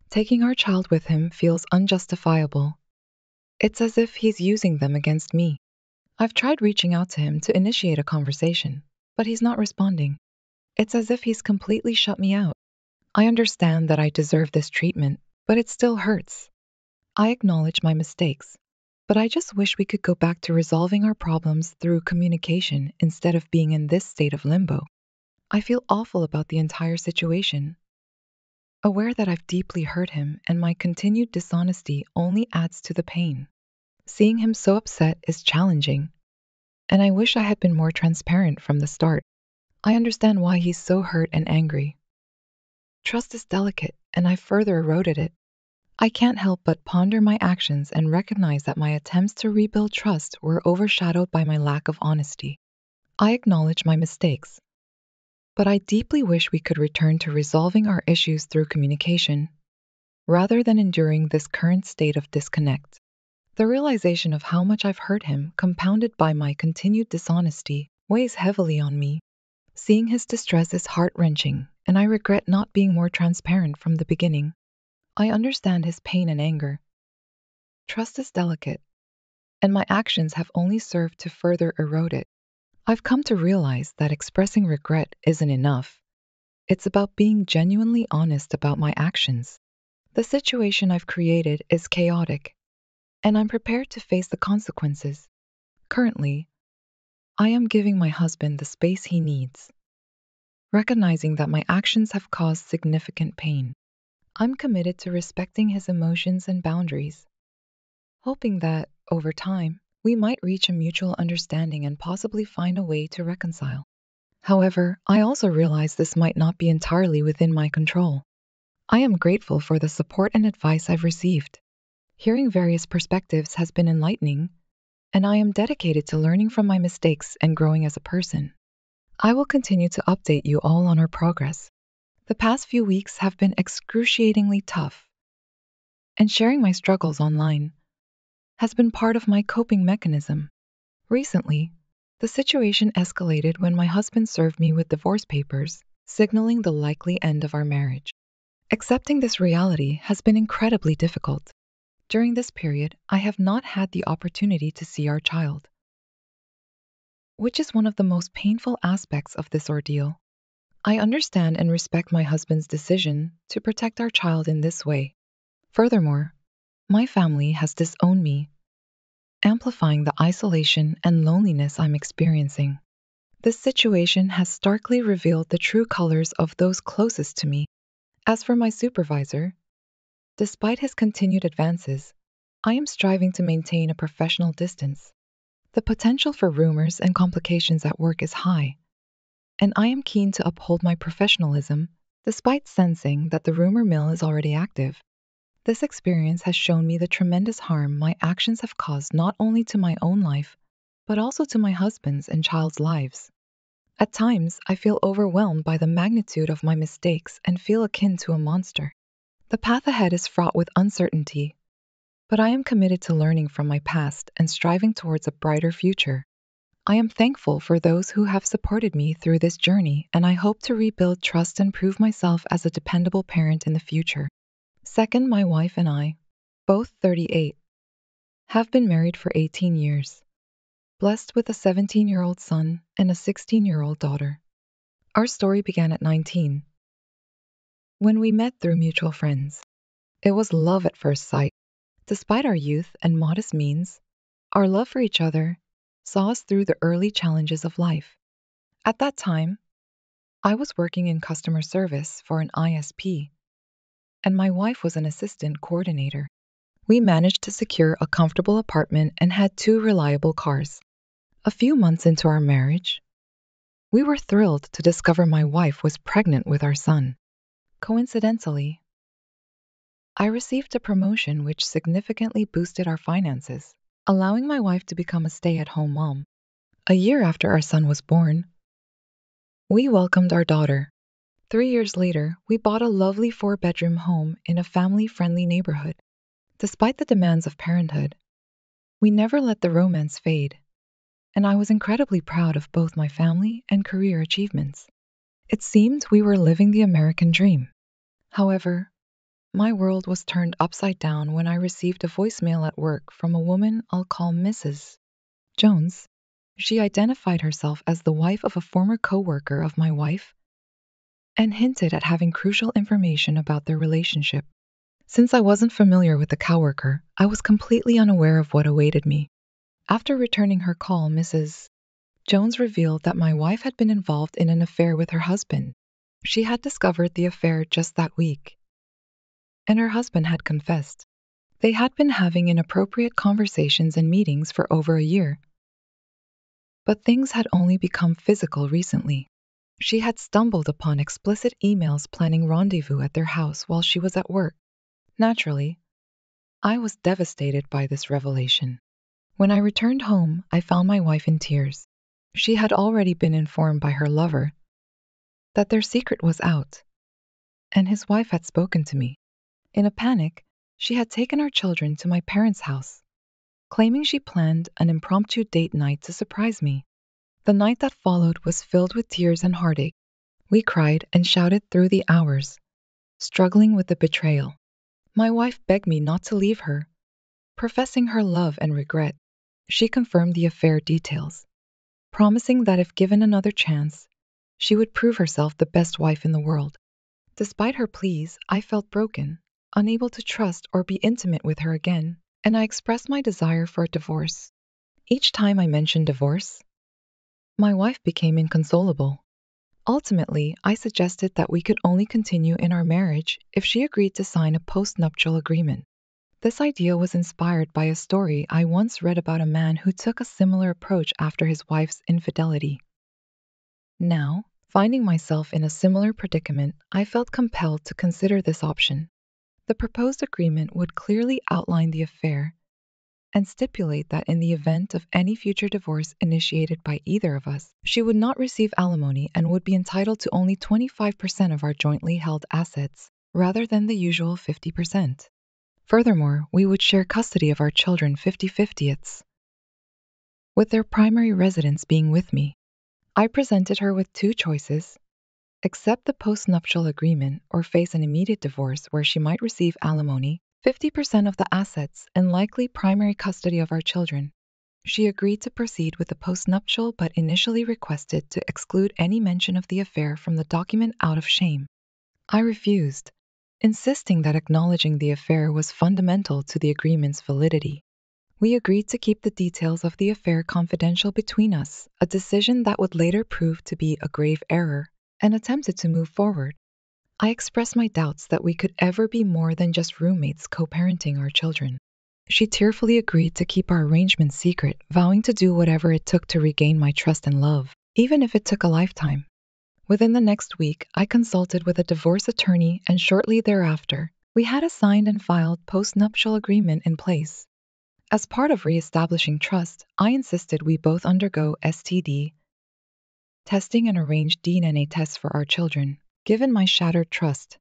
Taking our child with him feels unjustifiable. It's as if he's using them against me. I've tried reaching out to him to initiate a conversation, but he's not responding. It's as if he's completely shut me out. I understand that I deserve this treatment, but it still hurts. I acknowledge my mistakes, but I just wish we could go back to resolving our problems through communication instead of being in this state of limbo. I feel awful about the entire situation, aware that I've deeply hurt him, and my continued dishonesty only adds to the pain. Seeing him so upset is challenging, and I wish I had been more transparent from the start. I understand why he's so hurt and angry. Trust is delicate, and I further eroded it. I can't help but ponder my actions and recognize that my attempts to rebuild trust were overshadowed by my lack of honesty. I acknowledge my mistakes, but I deeply wish we could return to resolving our issues through communication, rather than enduring this current state of disconnect. The realization of how much I've hurt him, compounded by my continued dishonesty, weighs heavily on me. Seeing his distress is heart-wrenching, and I regret not being more transparent from the beginning. I understand his pain and anger, Trust is delicate, and my actions have only served to further erode it. I've come to realize that expressing regret isn't enough. It's about being genuinely honest about my actions. The situation I've created is chaotic, and I'm prepared to face the consequences. Currently, I am giving my husband the space he needs, recognizing that my actions have caused significant pain. I'm committed to respecting his emotions and boundaries, hoping that, over time, we might reach a mutual understanding and possibly find a way to reconcile. However, I also realize this might not be entirely within my control. I am grateful for the support and advice I've received. Hearing various perspectives has been enlightening, and I am dedicated to learning from my mistakes and growing as a person. I will continue to update you all on our progress. The past few weeks have been excruciatingly tough, and sharing my struggles online has been part of my coping mechanism. Recently, the situation escalated when my husband served me with divorce papers, signaling the likely end of our marriage. Accepting this reality has been incredibly difficult. During this period, I have not had the opportunity to see our child, which is one of the most painful aspects of this ordeal. I understand and respect my husband's decision to protect our child in this way. Furthermore, my family has disowned me, amplifying the isolation and loneliness I'm experiencing. This situation has starkly revealed the true colors of those closest to me. As for my supervisor, despite his continued advances, I am striving to maintain a professional distance. The potential for rumors and complications at work is high, and I am keen to uphold my professionalism, despite sensing that the rumor mill is already active. This experience has shown me the tremendous harm my actions have caused not only to my own life, but also to my husband's and child's lives. At times, I feel overwhelmed by the magnitude of my mistakes and feel akin to a monster. The path ahead is fraught with uncertainty, but I am committed to learning from my past and striving towards a brighter future. I am thankful for those who have supported me through this journey, and I hope to rebuild trust and prove myself as a dependable parent in the future. Second, my wife and I, both thirty-eight, have been married for eighteen years, blessed with a seventeen-year-old son and a sixteen-year-old daughter. Our story began at nineteen, when we met through mutual friends. It was love at first sight. Despite our youth and modest means, our love for each other saw us through the early challenges of life. At that time, I was working in customer service for an I S P, and my wife was an assistant coordinator. We managed to secure a comfortable apartment and had two reliable cars. A few months into our marriage, we were thrilled to discover my wife was pregnant with our son. Coincidentally, I received a promotion which significantly boosted our finances, allowing my wife to become a stay-at-home mom. A year after our son was born, we welcomed our daughter. Three years later, we bought a lovely four-bedroom home in a family-friendly neighborhood. Despite the demands of parenthood, we never let the romance fade, and I was incredibly proud of both my family and career achievements. It seemed we were living the American dream. However, my world was turned upside down when I received a voicemail at work from a woman I'll call Missus Jones. She identified herself as the wife of a former co-worker of my wife, and hinted at having crucial information about their relationship. Since I wasn't familiar with the coworker, I was completely unaware of what awaited me. After returning her call, Missus Jones revealed that my wife had been involved in an affair with her husband. She had discovered the affair just that week, and her husband had confessed. They had been having inappropriate conversations and meetings for over a year, but things had only become physical recently. She had stumbled upon explicit emails planning rendezvous at their house while she was at work. Naturally, I was devastated by this revelation. When I returned home, I found my wife in tears. She had already been informed by her lover that their secret was out, and his wife had spoken to me. In a panic, she had taken our children to my parents' house, claiming she planned an impromptu date night to surprise me. The night that followed was filled with tears and heartache. We cried and shouted through the hours, struggling with the betrayal. My wife begged me not to leave her, Professing her love and regret, she confirmed the affair details, promising that if given another chance, she would prove herself the best wife in the world. Despite her pleas, I felt broken, unable to trust or be intimate with her again, and I expressed my desire for a divorce. Each time I mentioned divorce, my wife became inconsolable. Ultimately, I suggested that we could only continue in our marriage if she agreed to sign a postnuptial agreement. This idea was inspired by a story I once read about a man who took a similar approach after his wife's infidelity. Now, finding myself in a similar predicament, I felt compelled to consider this option. The proposed agreement would clearly outline the affair and stipulate that in the event of any future divorce initiated by either of us, she would not receive alimony and would be entitled to only twenty-five percent of our jointly held assets, rather than the usual fifty percent. Furthermore, we would share custody of our children fifty-fifty-ths, with their primary residence being with me. I presented her with two choices: accept the postnuptial agreement or face an immediate divorce where she might receive alimony, fifty percent of the assets, and likely primary custody of our children. She agreed to proceed with the postnuptial but initially requested to exclude any mention of the affair from the document out of shame. I refused, insisting that acknowledging the affair was fundamental to the agreement's validity. We agreed to keep the details of the affair confidential between us, a decision that would later prove to be a grave error, and attempted to move forward. I expressed my doubts that we could ever be more than just roommates co-parenting our children. She tearfully agreed to keep our arrangement secret, vowing to do whatever it took to regain my trust and love, even if it took a lifetime. Within the next week, I consulted with a divorce attorney, and shortly thereafter, we had a signed and filed postnuptial agreement in place. As part of reestablishing trust, I insisted we both undergo S T D testing and arrange D N A tests for our children, given my shattered trust.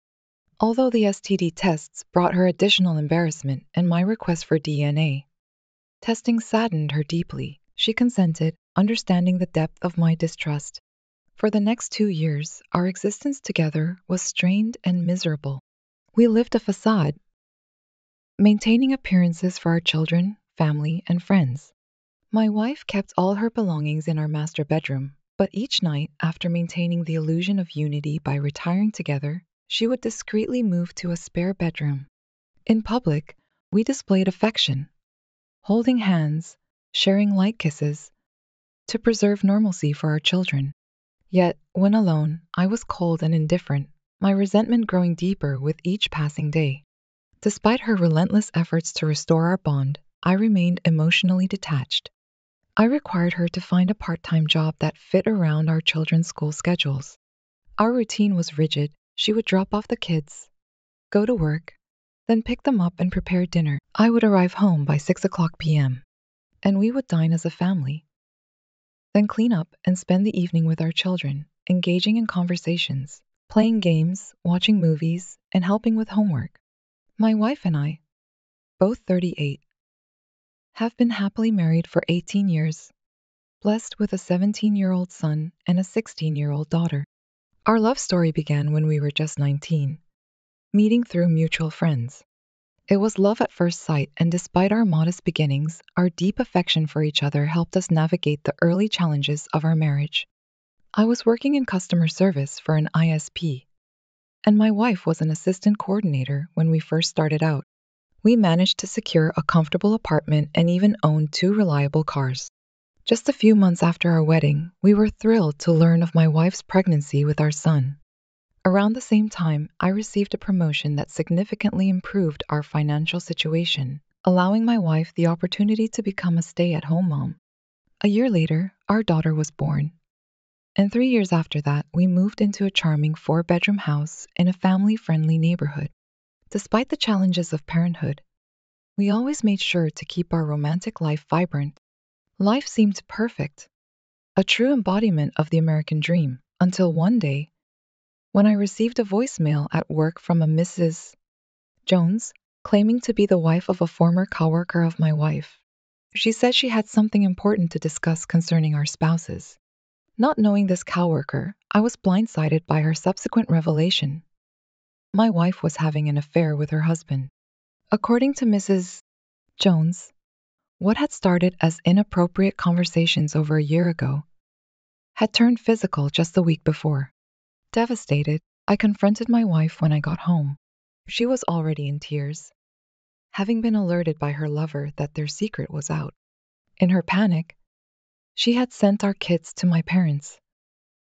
Although the S T D tests brought her additional embarrassment and my request for D N A testing saddened her deeply, she consented, understanding the depth of my distrust. For the next two years, our existence together was strained and miserable. We lived a facade, maintaining appearances for our children, family, and friends. My wife kept all her belongings in our master bedroom, but each night, after maintaining the illusion of unity by retiring together, she would discreetly move to a spare bedroom. In public, we displayed affection, holding hands, sharing light kisses, to preserve normalcy for our children. Yet, when alone, I was cold and indifferent, my resentment growing deeper with each passing day. Despite her relentless efforts to restore our bond, I remained emotionally detached. I required her to find a part-time job that fit around our children's school schedules. Our routine was rigid. She would drop off the kids, go to work, then pick them up and prepare dinner. I would arrive home by six o'clock p m, and we would dine as a family, then clean up and spend the evening with our children, engaging in conversations, playing games, watching movies, and helping with homework. My wife and I, both thirty-eight, have been happily married for eighteen years, blessed with a seventeen-year-old son and a sixteen-year-old daughter. Our love story began when we were just nineteen, meeting through mutual friends. It was love at first sight, and despite our modest beginnings, our deep affection for each other helped us navigate the early challenges of our marriage. I was working in customer service for an I S P, and my wife was an assistant coordinator when we first started out. We managed to secure a comfortable apartment and even owned two reliable cars. Just a few months after our wedding, we were thrilled to learn of my wife's pregnancy with our son. Around the same time, I received a promotion that significantly improved our financial situation, allowing my wife the opportunity to become a stay-at-home mom. A year later, our daughter was born, and three years after that, we moved into a charming four-bedroom house in a family-friendly neighborhood. Despite the challenges of parenthood, we always made sure to keep our romantic life vibrant. Life seemed perfect, a true embodiment of the American dream, until one day, when I received a voicemail at work from a Missus Jones, claiming to be the wife of a former coworker of my wife. She said she had something important to discuss concerning our spouses. Not knowing this coworker, I was blindsided by her subsequent revelation. My wife was having an affair with her husband. According to Missus Jones, what had started as inappropriate conversations over a year ago had turned physical just the week before. Devastated, I confronted my wife when I got home. She was already in tears, having been alerted by her lover that their secret was out. In her panic, she had sent our kids to my parents,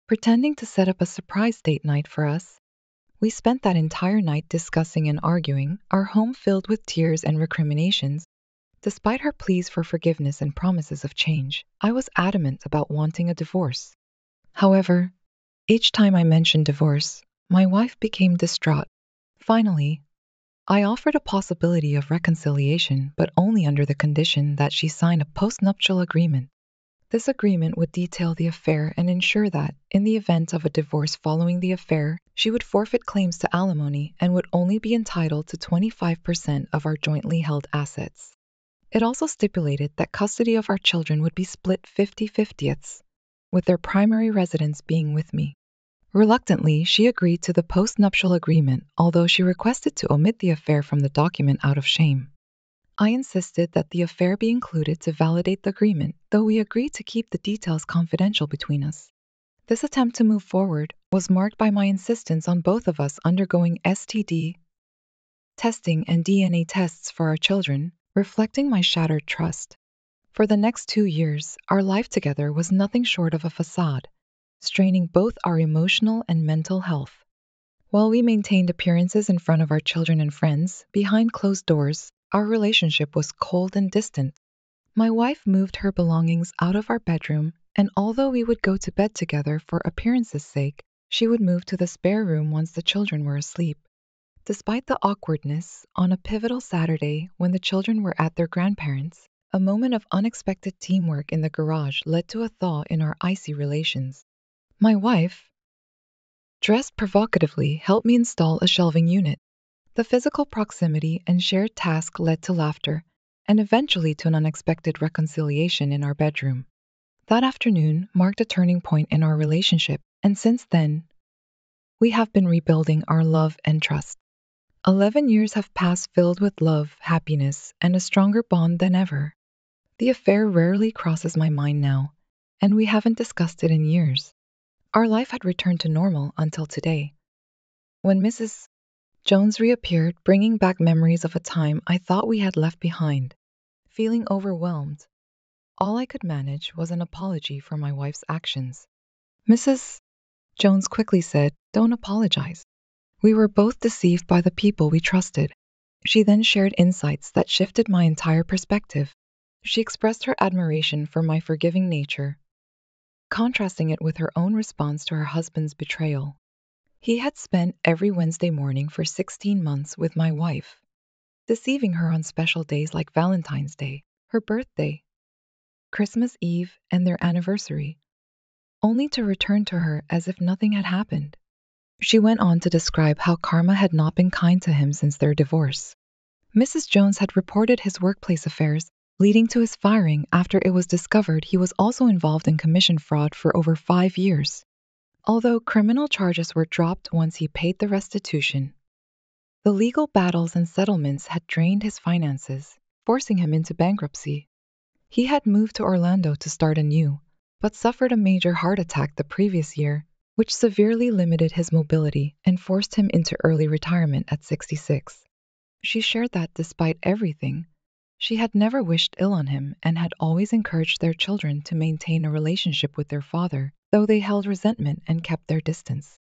pretending to set up a surprise date night for us. We spent that entire night discussing and arguing, our home filled with tears and recriminations. Despite her pleas for forgiveness and promises of change, I was adamant about wanting a divorce. However, each time I mentioned divorce, my wife became distraught. Finally, I offered a possibility of reconciliation, but only under the condition that she sign a postnuptial agreement. This agreement would detail the affair and ensure that, in the event of a divorce following the affair, she would forfeit claims to alimony and would only be entitled to twenty-five percent of our jointly held assets. It also stipulated that custody of our children would be split fifty-fifty, with their primary residence being with me. Reluctantly, she agreed to the postnuptial agreement, although she requested to omit the affair from the document out of shame. I insisted that the affair be included to validate the agreement, though we agreed to keep the details confidential between us. This attempt to move forward was marked by my insistence on both of us undergoing S T D testing and D N A tests for our children, reflecting my shattered trust. For the next two years, our life together was nothing short of a facade, straining both our emotional and mental health. While we maintained appearances in front of our children and friends, behind closed doors, our relationship was cold and distant. My wife moved her belongings out of our bedroom, and although we would go to bed together for appearances' sake, she would move to the spare room once the children were asleep. Despite the awkwardness, on a pivotal Saturday when the children were at their grandparents', a moment of unexpected teamwork in the garage led to a thaw in our icy relations. My wife, dressed provocatively, helped me install a shelving unit. The physical proximity and shared task led to laughter, and eventually to an unexpected reconciliation in our bedroom. That afternoon marked a turning point in our relationship, and since then, we have been rebuilding our love and trust. Eleven years have passed filled with love, happiness, and a stronger bond than ever. The affair rarely crosses my mind now, and we haven't discussed it in years. Our life had returned to normal until today, when Missus Jones reappeared, bringing back memories of a time I thought we had left behind. Feeling overwhelmed, all I could manage was an apology for my wife's actions. Missus Jones quickly said, "Don't apologize. We were both deceived by the people we trusted." She then shared insights that shifted my entire perspective. She expressed her admiration for my forgiving nature, contrasting it with her own response to her husband's betrayal. He had spent every Wednesday morning for sixteen months with my wife, deceiving her on special days like Valentine's Day, her birthday, Christmas Eve, and their anniversary, only to return to her as if nothing had happened. She went on to describe how karma had not been kind to him since their divorce. Missus Jones had reported his workplace affairs, leading to his firing after it was discovered he was also involved in commission fraud for over five years. Although criminal charges were dropped once he paid the restitution, the legal battles and settlements had drained his finances, forcing him into bankruptcy. He had moved to Orlando to start anew, but suffered a major heart attack the previous year, which severely limited his mobility and forced him into early retirement at sixty-six. She shared that despite everything, she had never wished ill on him and had always encouraged their children to maintain a relationship with their father, though they held resentment and kept their distance.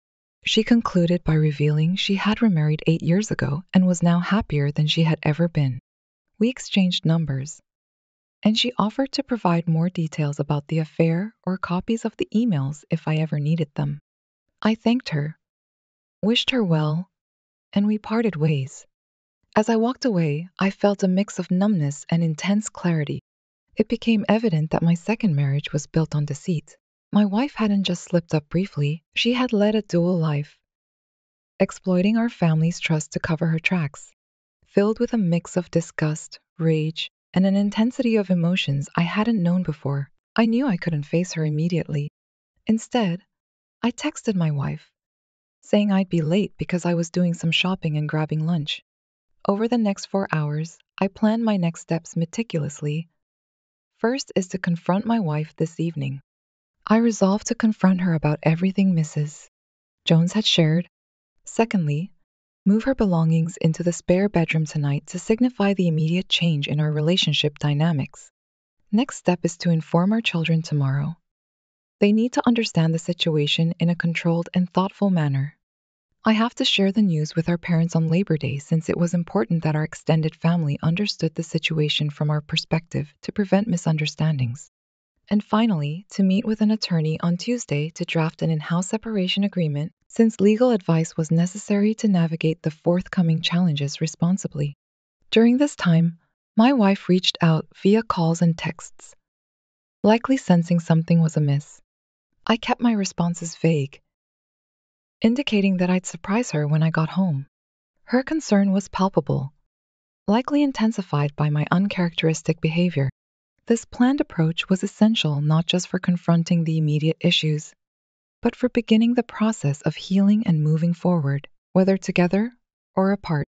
She concluded by revealing she had remarried eight years ago and was now happier than she had ever been. We exchanged numbers, and she offered to provide more details about the affair or copies of the emails if I ever needed them. I thanked her, wished her well, and we parted ways. As I walked away, I felt a mix of numbness and intense clarity. It became evident that my second marriage was built on deceit. My wife hadn't just slipped up briefly, she had led a dual life, exploiting our family's trust to cover her tracks. Filled with a mix of disgust, rage, and an intensity of emotions I hadn't known before, I knew I couldn't face her immediately. Instead, I texted my wife, saying I'd be late because I was doing some shopping and grabbing lunch. Over the next four hours, I plan my next steps meticulously. First is to confront my wife this evening. I resolve to confront her about everything Missus Jones had shared. Secondly, move her belongings into the spare bedroom tonight to signify the immediate change in our relationship dynamics. Next step is to inform our children tomorrow. They need to understand the situation in a controlled and thoughtful manner. I have to share the news with our parents on Labor Day since it was important that our extended family understood the situation from our perspective to prevent misunderstandings. And finally, to meet with an attorney on Tuesday to draft an in-house separation agreement, since legal advice was necessary to navigate the forthcoming challenges responsibly. During this time, my wife reached out via calls and texts, likely sensing something was amiss. I kept my responses vague, indicating that I'd surprise her when I got home. Her concern was palpable, likely intensified by my uncharacteristic behavior. This planned approach was essential not just for confronting the immediate issues, but for beginning the process of healing and moving forward, whether together or apart.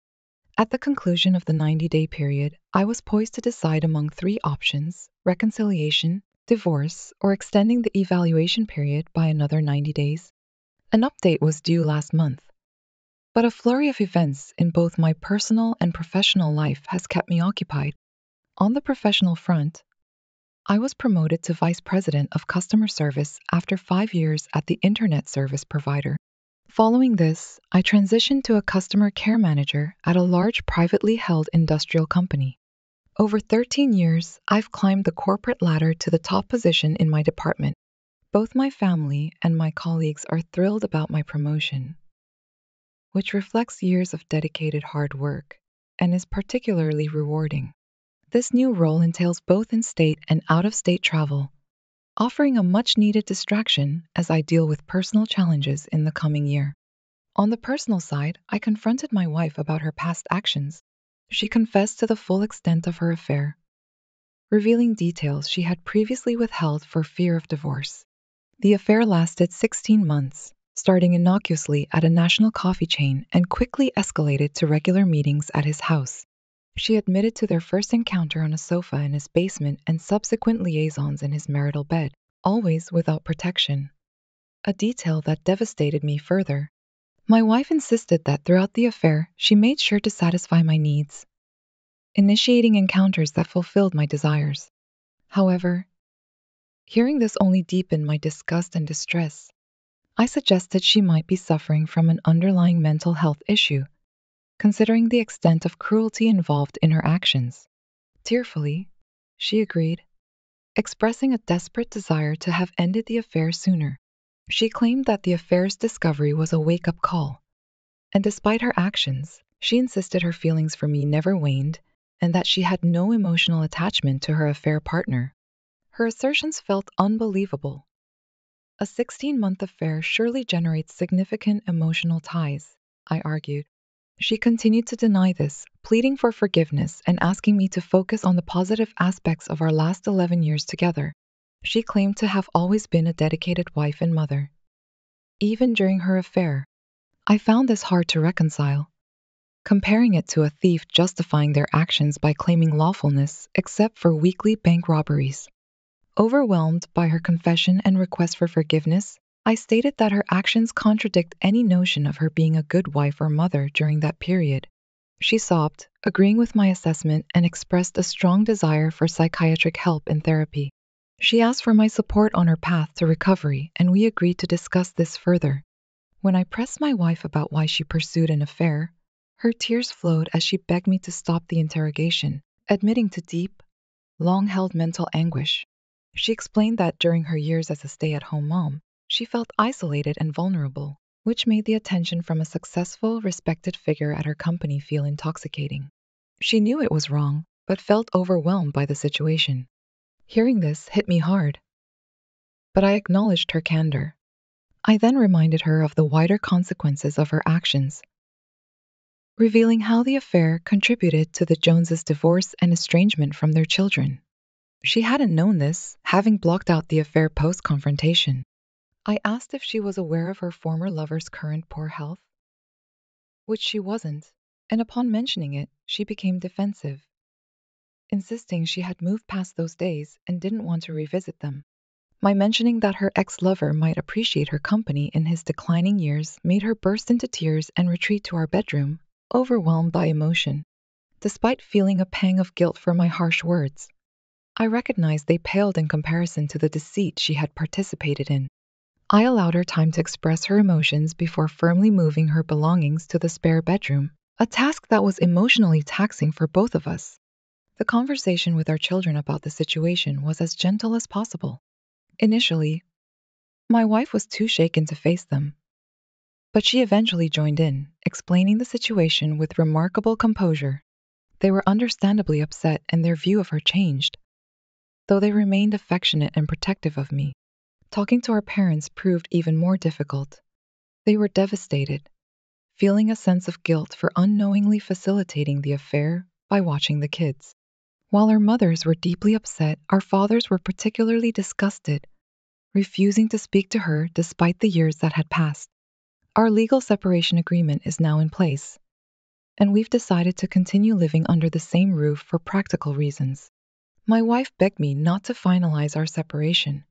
At the conclusion of the ninety-day period, I was poised to decide among three options: reconciliation, divorce, or extending the evaluation period by another ninety days. An update was due last month, but a flurry of events in both my personal and professional life has kept me occupied. On the professional front, I was promoted to Vice President of Customer Service after five years at the Internet service provider. Following this, I transitioned to a Customer Care Manager at a large privately held industrial company. Over thirteen years, I've climbed the corporate ladder to the top position in my department. Both my family and my colleagues are thrilled about my promotion, which reflects years of dedicated hard work and is particularly rewarding. This new role entails both in-state and out-of-state travel, offering a much-needed distraction as I deal with personal challenges in the coming year. On the personal side, I confronted my wife about her past actions. She confessed to the full extent of her affair, revealing details she had previously withheld for fear of divorce. The affair lasted sixteen months, starting innocuously at a national coffee chain and quickly escalated to regular meetings at his house. She admitted to their first encounter on a sofa in his basement and subsequent liaisons in his marital bed, always without protection, a detail that devastated me further. My wife insisted that throughout the affair, she made sure to satisfy my needs, initiating encounters that fulfilled my desires. However, hearing this only deepened my disgust and distress. I suggested she might be suffering from an underlying mental health issue, considering the extent of cruelty involved in her actions. Tearfully, she agreed, expressing a desperate desire to have ended the affair sooner. She claimed that the affair's discovery was a wake-up call, and despite her actions, she insisted her feelings for me never waned and that she had no emotional attachment to her affair partner. Her assertions felt unbelievable. A sixteen-month affair surely generates significant emotional ties, I argued. She continued to deny this, pleading for forgiveness and asking me to focus on the positive aspects of our last eleven years together. She claimed to have always been a dedicated wife and mother, even during her affair. I found this hard to reconcile, comparing it to a thief justifying their actions by claiming lawfulness except for weekly bank robberies. Overwhelmed by her confession and request for forgiveness, I stated that her actions contradict any notion of her being a good wife or mother during that period. She sobbed, agreeing with my assessment, and expressed a strong desire for psychiatric help and therapy. She asked for my support on her path to recovery, and we agreed to discuss this further. When I pressed my wife about why she pursued an affair, her tears flowed as she begged me to stop the interrogation, admitting to deep, long-held mental anguish. She explained that during her years as a stay-at-home mom, she felt isolated and vulnerable, which made the attention from a successful, respected figure at her company feel intoxicating. She knew it was wrong, but felt overwhelmed by the situation. Hearing this hit me hard, but I acknowledged her candor. I then reminded her of the wider consequences of her actions, revealing how the affair contributed to the Joneses' divorce and estrangement from their children. She hadn't known this, having blocked out the affair post-confrontation. I asked if she was aware of her former lover's current poor health, which she wasn't, and upon mentioning it, she became defensive, insisting she had moved past those days and didn't want to revisit them. My mentioning that her ex-lover might appreciate her company in his declining years made her burst into tears and retreat to our bedroom, overwhelmed by emotion. Despite feeling a pang of guilt for my harsh words, I recognized they paled in comparison to the deceit she had participated in. I allowed her time to express her emotions before firmly moving her belongings to the spare bedroom, a task that was emotionally taxing for both of us. The conversation with our children about the situation was as gentle as possible. Initially, my wife was too shaken to face them, but she eventually joined in, explaining the situation with remarkable composure. They were understandably upset and their view of her changed, though they remained affectionate and protective of me. Talking to our parents proved even more difficult. They were devastated, feeling a sense of guilt for unknowingly facilitating the affair by watching the kids. While our mothers were deeply upset, our fathers were particularly disgusted, refusing to speak to her despite the years that had passed. Our legal separation agreement is now in place, and we've decided to continue living under the same roof for practical reasons. My wife begged me not to finalize our separation,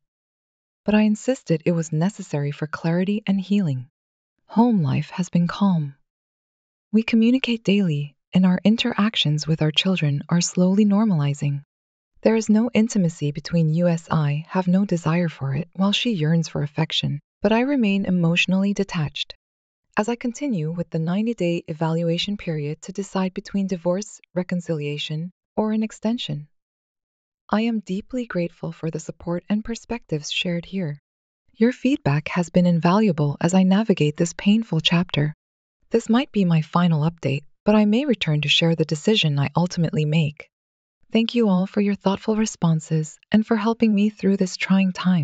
but I insisted it was necessary for clarity and healing. Home life has been calm. We communicate daily, and our interactions with our children are slowly normalizing. There is no intimacy between you and I, have no desire for it, while she yearns for affection, but I remain emotionally detached. As I continue with the ninety-day evaluation period to decide between divorce, reconciliation, or an extension, I am deeply grateful for the support and perspectives shared here. Your feedback has been invaluable as I navigate this painful chapter. This might be my final update, but I may return to share the decision I ultimately make. Thank you all for your thoughtful responses and for helping me through this trying time.